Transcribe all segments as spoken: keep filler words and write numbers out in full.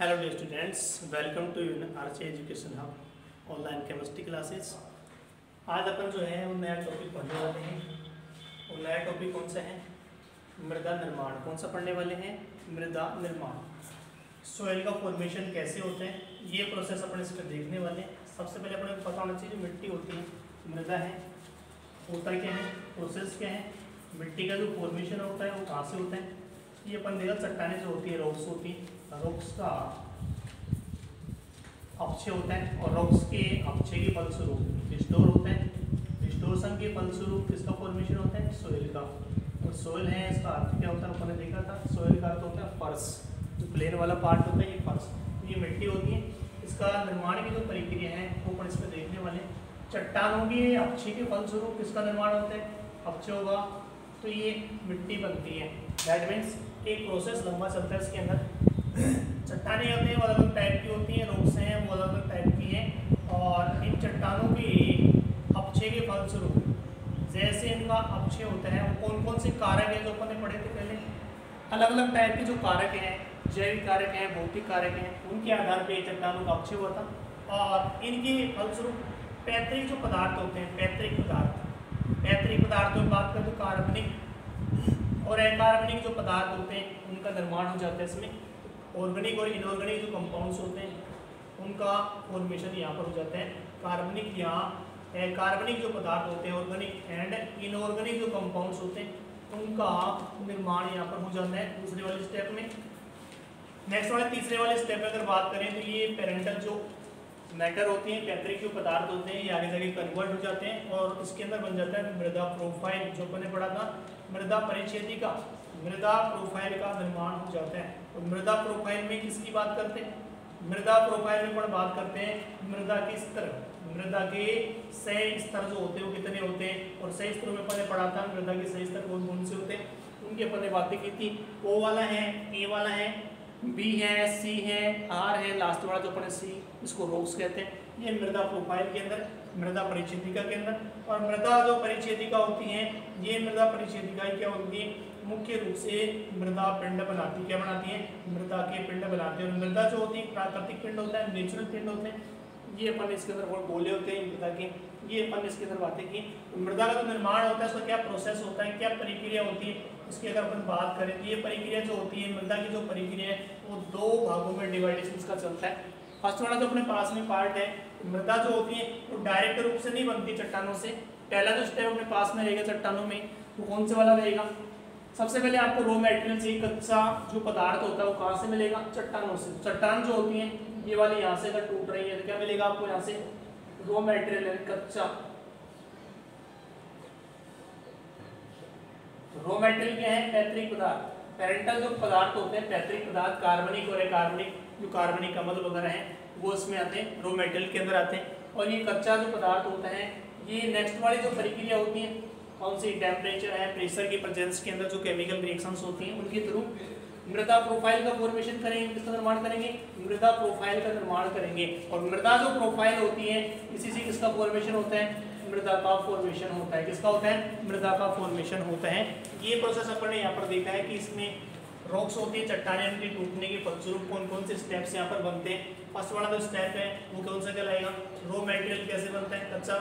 Hello dear students, welcome to RC education hub online chemistry classes. आज अपन जो है वो नया टॉपिक पढ़ने वाले हैं। और नया टॉपिक कौन सा है? मृदा निर्माण। कौन सा पढ़ने वाले हैं? मृदा निर्माण। सोयल का फॉर्मेशन कैसे होता है, ये प्रोसेस अपन इसमें देखने वाले हैं। सबसे पहले अपने को पता होना चाहिए जो मिट्टी होती है, मृदा है, होता क्या है, प्रोसेस क्या है, मिट्टी का जो फॉर्मेशन होता है वो कहाँ से होता है, ये अपन देखा। चट्टानें जो होती है रॉक्स होती है, रॉक्स का अपक्षय होता है और रॉक्स के अपक्षय के फलस्वरूप डिस्टोर होता है। डिस्टोरसन के फलस्वरूप किसका फॉर्मेशन होता है? सोयल का। और सोयल है इसका अर्थ क्या होता है अपन ने देखा था। सोयल का अर्थ होता है फर्श, जो प्लेन वाला पार्ट होता है ये फर्श, ये मिट्टी होती है। इसका निर्माण की जो प्रक्रिया है वो अपन इसमें देखने वाले। चट्टानों के अपक्षय के फलस्वरूप किसका निर्माण होता है? अपक्षय होगा तो ये मिट्टी बनती है। दैट मीन्स एक प्रोसेस लंबा चलता है इसके अंदर। चट्टानें होती हैं वो अलग अलग टाइप की होती हैं, रॉक्स हैं वो अलग अलग टाइप की हैं। और इन चट्टानों के अपक्षय के फलस्वरूप जैसे इनका अपक्षय होता है, वो कौन कौन से कारक हैं जो अपन ने पढ़े थे पहले, अलग अलग टाइप के जो कारक हैं, जैविक कारक हैं, भौतिक कारक हैं, उनके आधार पर चट्टानों का अपक्षय हुआ था। और इनके फलस्वरूप पैतृक जो पदार्थ होते हैं, पैतृक पदार्थ पैतृक पदार्थों की बात करें तो कार्बनिक और अकार्बनिक जो पदार्थ होते हैं उनका निर्माण हो जाता है इसमें। ऑर्गेनिक और इनऑर्गेनिक जो कंपाउंड्स होते हैं उनका फॉर्मेशन यहाँ पर हो जाता है। कार्बनिक या अकार्बनिक जो पदार्थ होते हैं, ऑर्गेनिक एंड इनऑर्गेनिक जो कंपाउंड्स होते हैं उनका निर्माण यहाँ पर हो जाता है दूसरे वाले स्टेप में। नेक्स्ट वाले तीसरे वाले स्टेप में अगर बात करें तो ये पेरेंटल जो मैटर होती है, पैतृक जो पदार्थ होते हैं, ये आगे जाके कन्वर्ट हो जाते हैं और इसके अंदर बन जाता है मृदा प्रोफाइल, जो अपन ने पढ़ा था मृदा परिच्छेदी का। मृदा प्रोफाइल का निर्माण हो जाता है। और मृदा प्रोफाइल में किसकी बात करते हैं? मृदा प्रोफाइल में अपन बात करते हैं मृदा के स्तर, मृदा के सही स्तर जो होते हैं वो कितने होते हैं। और सही स्तरों में अपन ने पढ़ा था मृदा के सही स्तर कौन कौन से होते हैं, उनकी अपन ने बातें की थी। ओ वाला है, ए वाला है, बी है, सी है, आर है, लास्ट वाला जो अपने सी, इसको रॉक्स कहते हैं। ये मृदा प्रोफाइल के अंदर, मृदा परिच्छेदिका के अंदर। और मृदा जो परिच्छेदिका होती है, ये मृदा परिच्छेदिका क्या होती है? मुख्य रूप से मृदा पिंड बनाती, क्या बनाती है? मृदा के पिंड बनाती है। और मृदा जो होती है प्राकृतिक पिंड होता है, नेचुरल पिंड होते हैं, ये अपन इसके अंदर और गोले होते हैं मृदा के, ये अपन इसके अंदर बातें की। मृदा का जो निर्माण होता है उसका क्या प्रोसेस होता है, क्या प्रक्रिया होती है, उसकी अगर अपन बात करें तो ये प्रक्रिया जो होती है, मृदा की जो प्रक्रिया है वो दो भागों में डिवाइडेशन का चलता है। फर्स्ट वाला जो अपने पास में पार्ट है, मृदा जो होती है वो तो डायरेक्ट रूप से नहीं बनती चट्टानों से। पहला जो स्टेप अपने पास में रहेगा चट्टानों में वो कौन से वाला रहेगा? सबसे पहले आपको रॉ मटेरियल चाहिए, कच्चा जो पदार्थ होता है वो कहाँ से मिलेगा? चट्टानों से। चट्टान जो होती है ये वाली यहाँ से अगर टूट रही है तो क्या मिलेगा आपको? यहाँ से रॉ मटेरियल है कच्चा। रॉ मटेरियल क्या है? पैतृक पदार्थ, पेरेंटल जो पदार्थ होते हैं, पैतृक पदार्थ, कार्बनिक और अकार्बनिक, जो कार्बनिक अम्ल वगैरह हैं वो इसमें आते हैं, रॉ मटेरियल के अंदर आते हैं। और ये कच्चा जो पदार्थ होता है, ये नेक्स्ट वाली जो प्रक्रिया होती है कौन सी? टेम्परेचर है, प्रेशर की प्रेजेंस के अंदर जो केमिकल रिएक्शंस होती हैं उनके थ्रू मृदा प्रोफाइल का फॉर्मेशन करेंगे। किसका निर्माण करेंगे? मृदा प्रोफाइल का निर्माण करेंगे। और मृदा जो प्रोफाइल होती है इसी से किसका फॉर्मेशन होता है? मृदा का फॉर्मेशन होता है। किसका होता है? मृदा का फॉर्मेशन होता है। ये प्रोसेस अपन ने यहाँ पर देखा है कि इसमें रॉक्स होती है, चट्टानें उनके टूटने के फलस्वरूप कौन कौन से स्टेप्स यहाँ पर बनते हैं। फर्स्ट वाला जो स्टेप है वो कौन सा कहलाएगा? रॉ मटेरियल कैसे बनता है, कच्चा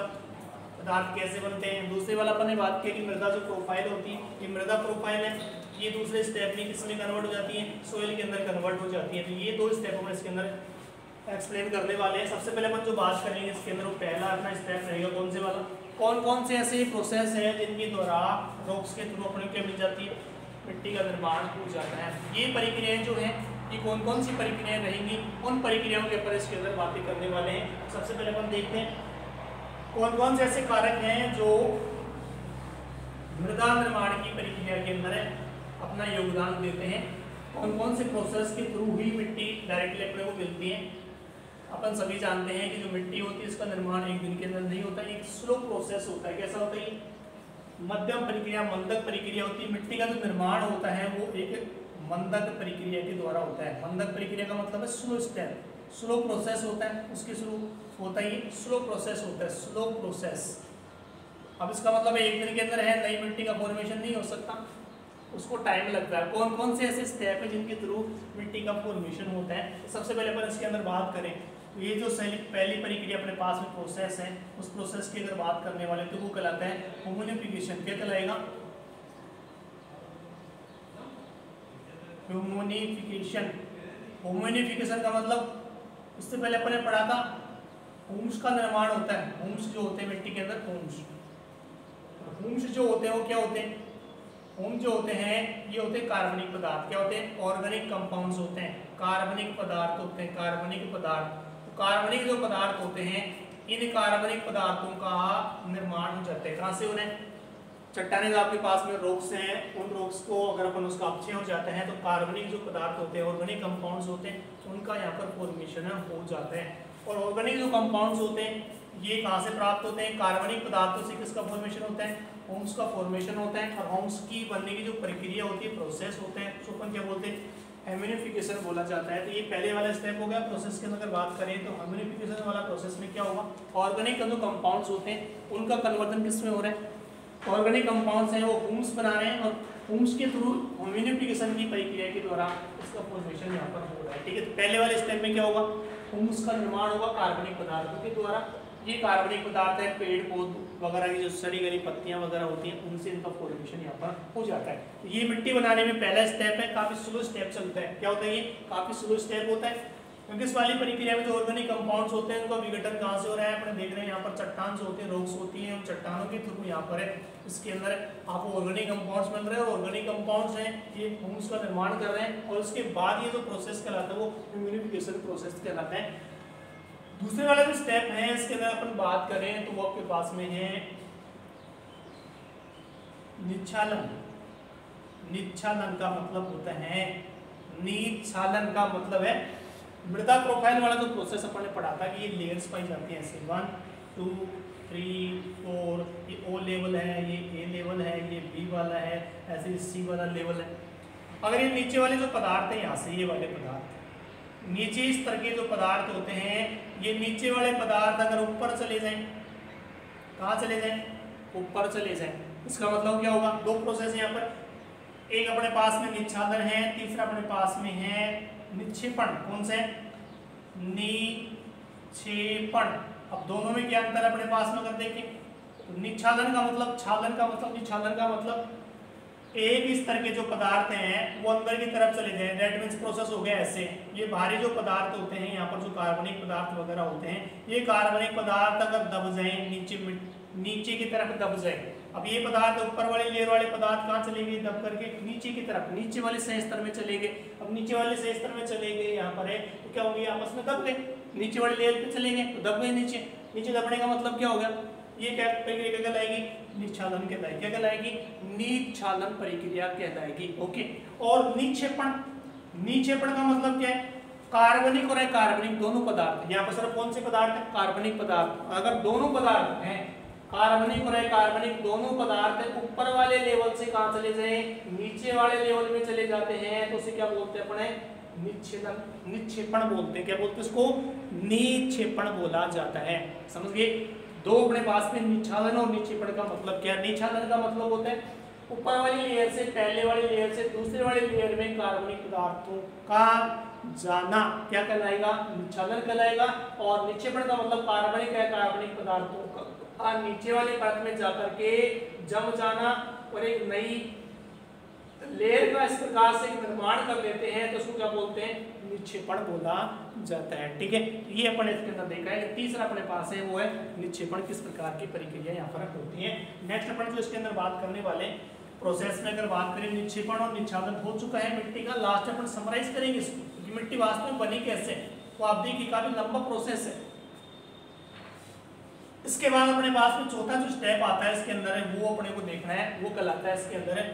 पदार्थ कैसे बनते हैं। दूसरे वाला अपन ने बात किया कि मृदा जो प्रोफाइल होती है, ये मृदा प्रोफाइल है, ये दूसरे स्टेप में किसमें कन्वर्ट हो जाती है? सोयल के अंदर कन्वर्ट हो जाती है। तो ये दो स्टेप हम इसके अंदर एक्सप्लेन करने वाले हैं। सबसे पहले अपन जो बात करेंगे इसके अंदर वो पहला अपना स्टेप रहेगा कौन से वाला? कौन कौन से ऐसे प्रोसेस हैं जिनके द्वारा रॉक्स के थ्रू अपने क्या मिल जाती है? मिट्टी का निर्माण हो जाता है। ये प्रक्रियाएँ जो हैं, ये कौन कौन सी प्रक्रियाएँ रहेंगी, उन प्रक्रियाओं के ऊपर इसके अंदर बातें करने वाले हैं। सबसे पहले अपन देखते हैं कौन कौन से ऐसे कारक हैं जो मृदा निर्माण की प्रक्रिया के अंदर है अपना योगदान देते हैं। कौन कौन से प्रोसेस के थ्रू ही मिट्टी डायरेक्टली अपने को मिलती है? अपन सभी जानते हैं कि जो मिट्टी होती है इसका निर्माण एक दिन के अंदर नहीं होता, एक स्लो प्रोसेस होता है। कैसा होता है? मध्यम प्रक्रिया, मंदक प्रक्रिया होती है। मिट्टी का जो निर्माण होता है वो एक मंदक प्रक्रिया के द्वारा होता है। मंदक प्रक्रिया का मतलब है स्लो स्टेप, स्लो प्रोसेस होता है, उसके शुरू होता ही स्लो प्रोसेस होता है, स्लो प्रोसेस। अब इसका मतलब एक दिन के अंदर है नई मिट्टी का फॉर्मेशन नहीं हो सकता, उसको टाइम लगता है। कौन कौन से ऐसे स्टेप हैं जिनके थ्रू मिट्टी का फॉर्मेशन होता है? सबसे पहले अपन इसके अंदर बात करें तो ये जो पहली प्रक्रिया अपने पास में प्रोसेस है, उस प्रोसेस की अगर बात करने वाले तो वो कहलाता है ह्यूमिडिफिकेशन। क्या कहलाएगा? ह्यूमिडिफिकेशन। ह्यूमिडिफिकेशन का मतलब इससे पहले अपन ने पढ़ा था ह्यूमस का निर्माण होता है। ह्यूमस जो होते हैं मिट्टी के अंदर, ह्यूमस ह्यूमस जो होते हैं वो क्या होते हैं? ह्यूम जो होते हैं ये होते हैं कार्बनिक पदार्थ। क्या होते हैं? ऑर्गेनिक कंपाउंड्स होते हैं, कार्बनिक पदार्थ होते हैं। कार्बनिक पदार्थ तो कार्बनिक जो पदार्थ होते हैं, इन कार्बनिक पदार्थों का निर्माण हो जाता है। कहाँ से हो रहे हैं? चट्टाने जो आपके पास में रॉक्स हैं, उन रॉक्स को अगर अपन उसका अपचय हो जाता है तो कार्बनिक जो पदार्थ होते हैं, ऑर्गेनिक कंपाउंड्स होते हैं, उनका यहाँ पर फॉर्मेशन हो जाता है। और ऑर्गेनिक जो कंपाउंड्स होते हैं ये कहाँ से प्राप्त होते हैं? कार्बनिक पदार्थों से। किसका फॉर्मेशन होता है? होम्स का फॉर्मेशन होता है। और होम्स की बनने की जो प्रक्रिया होती है, प्रोसेस होता है, उसको अपन क्या बोलते हैं? ह्यूमिडिफिकेशन बोला जाता है। तो ये पहले वाला स्टेप हो गया प्रोसेस के अंदर। अगर बात करें तो ह्यूमिडिफिकेशन वाला प्रोसेस में क्या होगा? ऑर्गेनिक जो कंपाउंड्स होते हैं उनका कन्वर्जन किस में हो रहा है? ऑर्गेनिक कंपाउंड्स हैं वो होम्स बना रहे हैं, और होम्स के थ्रू ह्यूमिडिफिकेशन की प्रक्रिया के द्वारा इसका फॉर्मेशन यहाँ पर हो रहा है। ठीक है, पहले वाले स्टेप में क्या होगा? हुम्स का निर्माण होगा कार्बनिक पदार्थों के द्वारा। ये कार्बनिक पदार्थ है, पेड़ पौध वगैरह की जो सड़ी गली पत्तियां वगैरह होती हैं उनसे इनका फॉर्मेशन यहाँ पर हो जाता है। ये मिट्टी बनाने में पहला स्टेप है, काफ़ी स्लो स्टेप चलता है। क्या होता है? ये काफ़ी स्लो स्टेप होता है क्योंकि इस वाली प्रक्रिया में जो ऑर्गेनिक कंपाउंड्स होते हैं उनका विघटन कहाँ से हो रहा है? अपने देख रहे हैं यहाँ पर चट्टान जो होते हैं, रॉक्स होती हैं, उन चट्टानों के थ्रू यहाँ पर है। इसके अंदर आपको ऑर्गेनिक कंपाउंड्स बन रहे हैं, और ऑर्गेनिक कंपाउंड्स हैं ये होम्स का निर्माण कर रहे हैं, और उसके बाद ये जो प्रोसेस कहलाता है वो ह्यूमिडिफिकेशन प्रोसेस कहलाता है। दूसरे वाला जो स्टेप है इसके अंदर अपन बात करें तो वो आपके पास में है निक्षालन। निक्षालन का मतलब होता है, निक्षालन का मतलब है मृदा प्रोफाइल वाला जो तो प्रोसेस अपन ने पढ़ा था कि ये लेयर्स पाई जाती हैं ऐसे वन टू थ्री फोर, ये ओ लेवल है, ये ए लेवल है, ये बी वाला है, ऐसे सी वाला लेवल है। अगर ये नीचे वाले जो पदार्थ हैं, यहाँ से ये वाले पदार्थ, नीचे इस तरह के जो पदार्थ होते हैं, ये नीचे वाले पदार्थ अगर ऊपर चले जाएँ, कहाँ चले जाएँ? ऊपर चले जाएँ। इसका मतलब क्या होगा? दो प्रोसेस यहाँ पर, एक अपने पास में निक्षालन है, तीसरा अपने पास में है निक्षेपण। कौन से? निक्षेपण। अब दोनों में क्या अंतर है अपने पास में अगर देखें तो निक्षालन का मतलब, छालन का मतलब, निक्षालन का मतलब एक इस तरह के जो पदार्थ हैं वो अंदर की तरफ चले जाए। दैट मीन्स प्रोसेस हो गया ऐसे। ये भारी जो पदार्थ होते हैं, यहाँ पर जो कार्बनिक पदार्थ वगैरह होते हैं, ये कार्बनिक पदार्थ अगर दब जाए नीचे नीचे की तरफ दब जाए, अब ये पदार्थ ऊपर वाले लेयर वाले पदार्थ कहाँ चले गए? दब करके नीचे की तरफ, नीचे वाले सह स्तर में चले गए। अब नीचे वाले सह स्तर में चले गए यहाँ पर है तो क्या हो गया? आपस में दब गए, नीचे वाले लेयर पे चले गए तो दब गए नीचे। नीचे दबने का मतलब क्या हो गया? ये क्या प्रक्रिया कहलाएगी? निक्षालन कहलाएगी। क्या कहलाएगी? निक्षालन प्रक्रिया कहलाएगी। ओके। और निक्षेपण, निक्षेपण का मतलब क्या है? कार्बनिक और अकार्बनिक दोनों पदार्थ, यहाँ पर सर कौन से पदार्थ है? कार्बनिक पदार्थ। अगर दोनों पदार्थ हैं, कार्बनिक और अकार्बनिक दोनों पदार्थ ऊपर वाले लेवल से कहाँ चले जाए? नीचे वाले लेवल में चले जाते हैं तो उसे क्या बोलते हैं अपने? निक्षेपण। निक्षेपण बोलते हैं। क्या बोलते हैं इसको? निक्षेपण बोला जाता है। समझ गए? दो अपने पास में, निक्षालन और निक्षेपण का मतलब क्या? निक्षालन का मतलब होता है ऊपर वाली लेयर से, पहले वाली लेयर से दूसरे वाली लेयर में कार्बनिक पदार्थों का जाना। क्या कहलाएगा? निक्षालन कहलाएगा। और निक्षेपण का मतलब कार्बनिक या कार्बनिक पदार्थों का और नीचे वाले परत में जाकर के जम जाना और एक नई लेयर का इस प्रकार से निर्माण कर लेते हैं तो उसको क्या बोलते हैं? निक्षेपण बोला जाता है। ठीक है, ये अपने इसके अंदर देखा है। तीसरा अपने पास है वो है निक्षेपण, किस प्रकार की प्रक्रिया यहाँ पर होती है। नेक्स्ट अपन जो इसके अंदर बात करने वाले प्रोसेस में अगर बात करें, निक्षेपण और निक्षालन हो चुका है मिट्टी का। लास्ट अपन समराइज करेंगे इसको क्योंकि मिट्टी वास्तव में बनी कैसे है तो आप देखिए काफी लंबा प्रोसेस है। इसके बाद अपने पास में चौथा जो स्टेप आता है इसके अंदर है वो अपने को देखना है, वो कहलाता है इसके अंदर है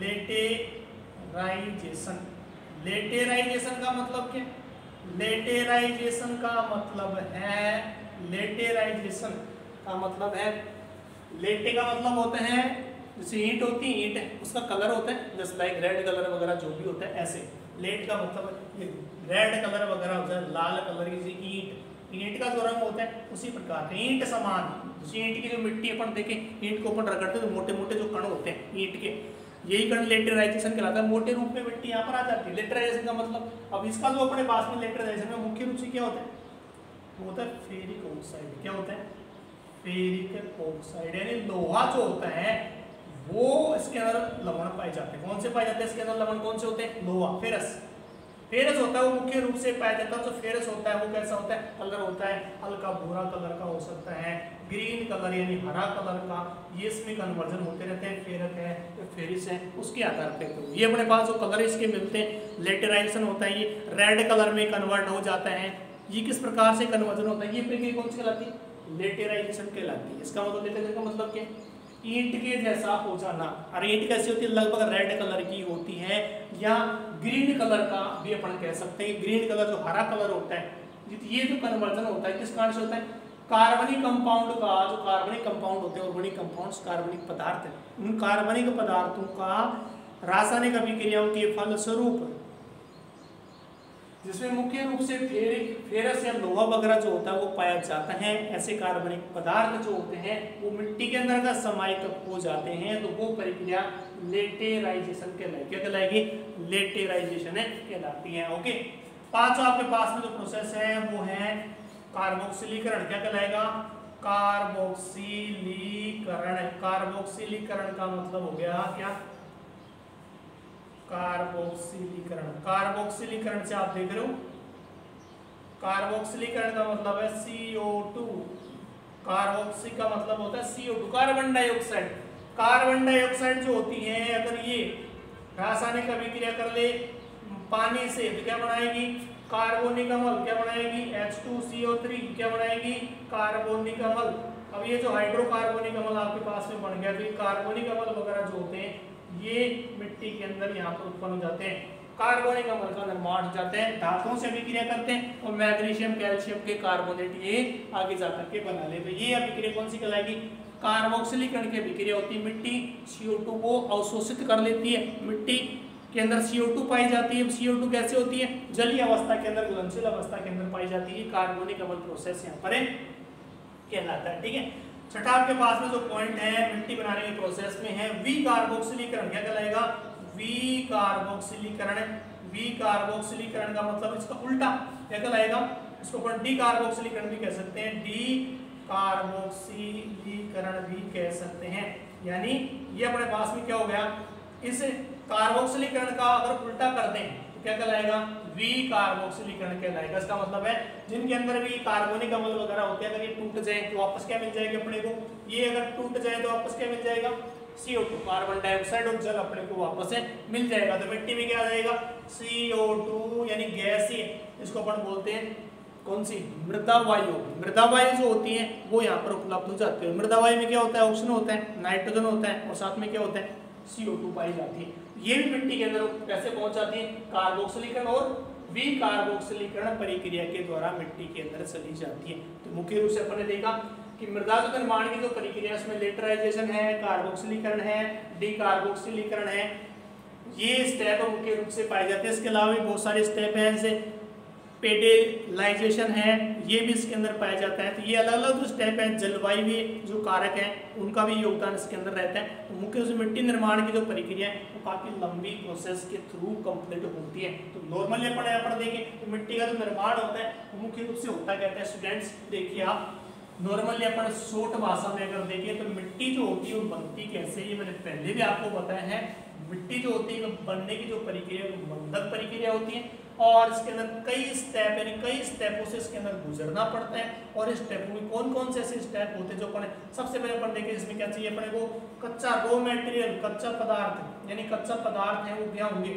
लेटेराइजेशन। लेटेराइजेशन का मतलब क्या? लेटेराइजेशन का मतलब है, लेटेराइजेशन का मतलब है, लेटे का मतलब होता है जैसे ईंट होती है, ईंट उसका कलर होता है जस्ट लाइक रेड कलर वगैरह जो भी होता है ऐसे। लेट का मतलब रेड कलर वगैरह होता है, लाल कलर की ईंट ईंट का जो रंग होता है उसी प्रकार से ईंट समान, ईंट की जो मिट्टी अपन देखें, ईंट को अपन रगड़ते हैं तो मोटे मोटे जो कण होते हैं ईंट के, यही कण लेटराइजेशन कहलाता है। मोटे रूप में मिट्टी यहाँ पर आ जाती है। लेटराइजेशन का मतलब, अब इसका जो अपने पास में लेटराइजेशन में मुख्य रूप से क्या होता है, वो होता है फेरिक ऑक्साइड। क्या होता है? Ferric oxide. यानी लोहा जो होता है वो इसके अंदर लवण पाए जाते हैं। कौन से पाए जाते हैं इसके अंदर लवण? कौन से होते हैं? लोहा, फेरस। फेरस होता है वो मुख्य रूप से पाया जाता है। जो फेरस होता है वो कैसा होता है? कलर होता है, हल्का भूरा कलर का हो सकता है, ग्रीन कलर यानी हरा कलर का। ये इसमें कन्वर्जन होते रहते हैं, फेरक है, फेरिस है, उसके आधार पे तो ये अपने पास जो कलर इसके मिलते हैं लेटराइजेशन होता है। ये रेड कलर में कन्वर्ट हो जाता है। ये किस प्रकार से कन्वर्जन होता है? ये प्रक्रिया कौन सी कहलाती है? लेटराइजेशन कहलाती है। इसका मतलब लेटराइजेशन का मतलब क्या है? ईंट के जैसा हो जाना। और ईंट कैसी होती है? लगभग रेड कलर की होती है या ग्रीन कलर का भी अपन कह सकते हैं। ग्रीन कलर जो हरा कलर होता है, ये जो कन्वर्जन होता है किस कारण से होता है? कार्बनिक कंपाउंड का, जो कार्बनिक कंपाउंड होते हैं ऑर्गेनिक कंपाउंड्स, कार्बनिक पदार्थ है, उन कार्बनिक पदार्थों का रासायनिक अभिक्रियाओं के फलस्वरूप, जिसमें मुख्य रूप से फेरिक, फेरस या लोहा वगैरह जो होता है वो पाया जाता है। ऐसे कार्बनिक पदार्थ जो होते हैं वो मिट्टी के अंदर का समाहित हो जाते हैं, तो वो प्रक्रिया लेटेराइजेशन कहलाएगी। क्या कहलाएगी? लेटेराइजेशन कहलाती है। ओके, पांचवा आपके पास में जो प्रोसेस है वो है कार्बोक्सिलीकरण। क्या कहलाएगा? कार्बोक्सिलीकरण। कार्बोक्सिलीकरण का मतलब हो गया क्या? कार्बोक्सिलीकरण। कार्बोक्सिलीकरण से आप देख रहे हो, कार्बोक्सिलीकरण का मतलब है सी ओ टू। कार्बोक्सी का मतलब होता है C O two, carbon dioxide. Carbon dioxide जो होती है, अगर ये रासायनिक अभिक्रिया कर ले पानी से तो क्या बनाएगी? कार्बोनिक अम्ल। क्या बनाएगी? H two C O three. क्या बनाएगी? कार्बोनिक अम्ल। अब ये जो हाइड्रोकार्बोनिक अम्ल आपके पास में बन गया, तो ये कार्बोनिक अम्ल वगैरह जो होते हैं ये मिट्टी के अंदर यहाँ पर उत्पन्न हो जाते हैं। कार्बनिक अम्ल का निर्माण हो जाते हैं, धातुओं से अभिक्रिया करते हैं और मैग्नीशियम कैल्शियम के कार्बोनेट ये आगे जाकर के बना लेते हैं। ये अभिक्रिया कौन सी कहलाएगी? कार्बोक्सिलीकरण की अभिक्रिया होती है। मिट्टी सी ओ टू को अवशोषित कर लेती है। मिट्टी के अंदर सी ओ टू पाई जाती है। सी ओ टू कैसे होती है? जलीय अवस्था के अंदर, घुलनशील अवस्था के अंदर पाई जाती है। कार्बनिक अम्ल प्रोसेस यहाँ पर कहलाता है। ठीक है, छठा आपके पास में जो पॉइंट है मिट्टी बनाने के प्रोसेस में है विकार्बोक्सिलीकरण। क्या कहलाएगा? विकार्बोक्सिलीकरण। विकार्बोक्सिलीकरण का मतलब इसका उल्टा। क्या कहलाएगा? इसको अपन डीकार्बोक्सिलीकरण भी कह सकते हैं, डीकार्बोक्सिलीकरण भी कह सकते हैं। यानी ये अपने पास में क्या हो गया? इस कार्बोक्सिलीकरण का अगर उल्टा कर दें तो क्या कहलाएगा? विकार्बोक्सिलीकरण कहलाएगा। इसका मतलब है जिनके अंदर भी कार्बनिक अम्ल वगैरह होते हैं, अगर ये टूट जाए तो वापस क्या मिल जाएगा अपने को? ये अगर टूट जाए तो वापस क्या मिल जाएगा? C O two, carbon dioxide और जल अपने को वापस से मिल जाएगा। तो मिट्टी में क्या आ जाएगा? सी ओ टू यानी गैसीय, इसको अपन बोलते हैं कौन सी? मृदा वायु। मृदा वायु जो होती है वो यहाँ पर उपलब्ध हो जाती है। मृदा वायु में क्या होता है? ऑक्सीजन होता है, नाइट्रोजन होता है और साथ में क्या होता है? सी ओ टू पाई जाती है। ये भी मिट्टी के अंदर कैसे पहुंच जाती है? कार्बोक्सिलीकरण और विकार्बोक्सिलीकरण प्रक्रिया के द्वारा मिट्टी के अंदर चली जाती है। तो मुख्य रूप से अपन ने देखा कि मृदा निर्माण की जो तो प्रक्रिया, इसमें लेटराइजेशन है, कार्बोक्सिलीकरण है, डीकार्बोक्सिलीकरण है, ये स्टेप मुख्य रूप से पाए जाते हैं। इसके अलावा भी बहुत सारे स्टेप हैं, जैसे पेडेलाइजेशन है, ये भी इसके अंदर पाया जाता है। तो ये अलग अलग जो स्टेप हैं, जलवायु भी जो कारक हैं उनका भी योगदान इसके अंदर रहता है। तो मुख्य रूप से मिट्टी निर्माण की जो प्रक्रिया है वो काफ़ी लंबी प्रोसेस के थ्रू कंप्लीट होती है। तो नॉर्मली अपन यहाँ पर देखें तो मिट्टी का जो निर्माण होता है वो मुख्य रूप से होता कहता है। स्टूडेंट्स देखिए, आप नॉर्मली अपन शॉर्ट भाषा में अगर देखें तो मिट्टी जो होती है वो बनती कैसे, ये मैंने पहले भी आपको बताया है। मिट्टी जो होती है बनने की जो प्रक्रिया है वो मंधक प्रक्रिया होती है और इसके अंदर कई स्टेप यानी कई स्टेपों से इसके अंदर गुजरना पड़ता है। और इस स्टेपों में कौन कौन से ऐसे स्टेप होते हैं जो अपन सबसे पहले अपन देखें, इसमें क्या चाहिए अपने को? कच्चा रॉ मटेरियल, कच्चा पदार्थ, यानी कच्चा पदार्थ है वो क्या होंगे?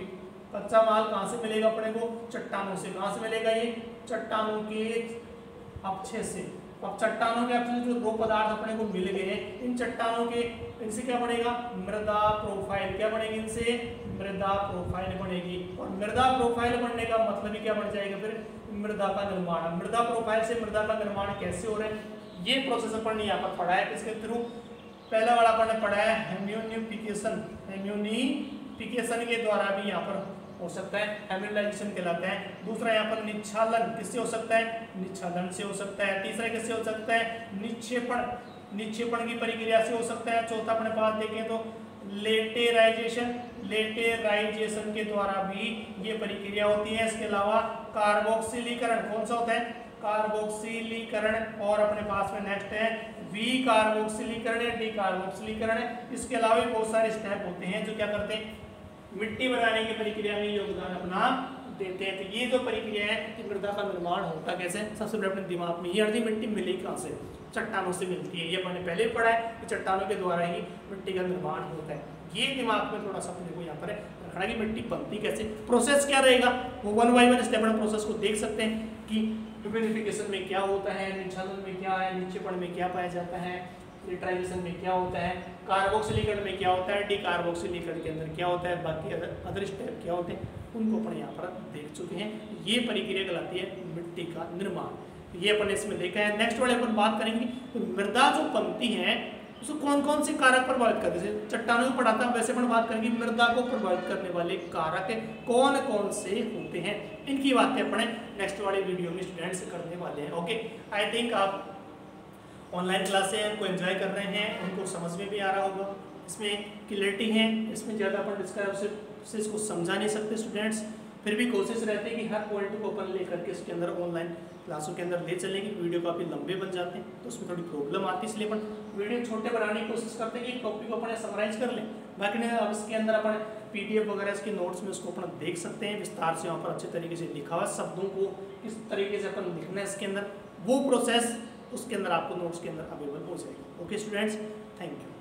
कच्चा माल कहाँ से मिलेगा अपने को? चट्टानों से। कहाँ से मिलेगा? ये चट्टानों के अपक्षय से। अब चट्टानों के अपक्षय जो रॉ पदार्थ अपने को मिल गए, इन चट्टानों के इनसे क्या बनेगा? मृदा प्रोफाइल। क्या बनेगी? इनसे मृदा प्रोफाइल बनेगी। और मृदा प्रोफाइल बनने का मतलब ही क्या बन जाएगा? फिर मृदा का निर्माण। मृदा प्रोफाइल से मृदा का निर्माण कैसे हो रहा है, ये प्रोसेस अपन ने यहाँ पर पढ़ा है। इसके थ्रू पहला वाला अपन ने पढ़ा है हेम्यूनिफिकेशन। हेम्यूनिफिकेशन के द्वारा भी यहाँ पर हो सकता है, हेम्यूनाइजेशन कहलाता है। दूसरा यहाँ पर निक्षालन, किससे हो सकता है? निच्छादन से हो सकता है। तीसरा किससे हो सकता है? निक्षेपण, निक्षेपण की प्रक्रिया से हो सकता है। चौथा अपने पास देखें तो लेटेराइजेशन, लेटेराइजेशन के द्वारा भी ये प्रक्रिया होती है। इसके अलावा कार्बोक्सिलीकरण, कौन सा होता है? कार्बोक्सिलीकरण। और अपने पास में नेक्स्ट है विकार्बोक्सिलीकरण या डिकार्बोक्सिलीकरण। इसके अलावा भी बहुत सारे स्टेप होते हैं जो क्या करते हैं, मिट्टी बनाने की प्रक्रिया में योगदान अपना देते हैं। तो ये जो प्रक्रिया है कि मृदा का निर्माण होता कैसे, सबसे पहले अपने दिमाग में ये अर्धी मिट्टी मिली कहाँ से, चट्टानों से मिलती है। ये मैंने पहले पढ़ा है कि चट्टानों के द्वारा ही मिट्टी का निर्माण होता है। ये दिमाग में थोड़ा सा अपने को यहाँ पर रखना कि मिट्टी बनती कैसे, प्रोसेस क्या रहेगा, वो one by one step process को देख सकते हैं कि ह्यूमिडिफिकेशन में क्या होता है, निच्छादन में क्या है, निक्षेपण में क्या पाया जाता है, लेटराइजेशन में क्या होता है, कार्बोक्सिलीकरण में क्या होता है, डिकार्बोक्सिलीकरण के अंदर क्या होता है, बाकी अदर स्टेप क्या होते हैं, उनको अपन यहाँ पर देख चुके हैं। ये प्रक्रिया कहलाती है मिट्टी का निर्माण, ये अपन इसमें देखा है। नेक्स्ट वाले अपन बात करेंगे तो मृदा जो बनती है उसको कौन कौन से कारक प्रभावित करते हैं। चट्टानों को पढ़ाता है, वैसे अपन बात करेंगे मृदा को प्रभावित करने वाले कारक कौन कौन से होते हैं, इनकी बातें अपने नेक्स्ट वाले वीडियो में स्टूडेंट्स करने वाले हैं। ओके, आई थिंक आप ऑनलाइन क्लासें उनको एंजॉय कर रहे हैं, उनको समझ में भी आ रहा होगा, इसमें क्लियरिटी है, इसमें ज़्यादा अपन डिस्कस इसको समझा नहीं सकते स्टूडेंट्स, फिर भी कोशिश रहती है कि हर पॉइंट को अपन लेकर के इसके अंदर ऑनलाइन क्लासों के अंदर ले चलें कि वीडियो काफ़ी लंबे बन जाते हैं तो उसमें थोड़ी प्रॉब्लम आती है, इसलिए अपन वीडियो छोटे बनाने की कोशिश करते हैं कि कॉपी को अपन समराइज कर लें। बाकी ने अब इसके अंदर अपन पीडीएफ वगैरह इसके नोट्स में उसको अपन देख सकते हैं विस्तार से, वहाँ पर अच्छे तरीके से लिखा हुआ शब्दों को किस तरीके से अपन लिखना है इसके अंदर, वो प्रोसेस उसके अंदर आपको नोट्स के अंदर अवेलेबल हो जाएगी। Okay students, thank you.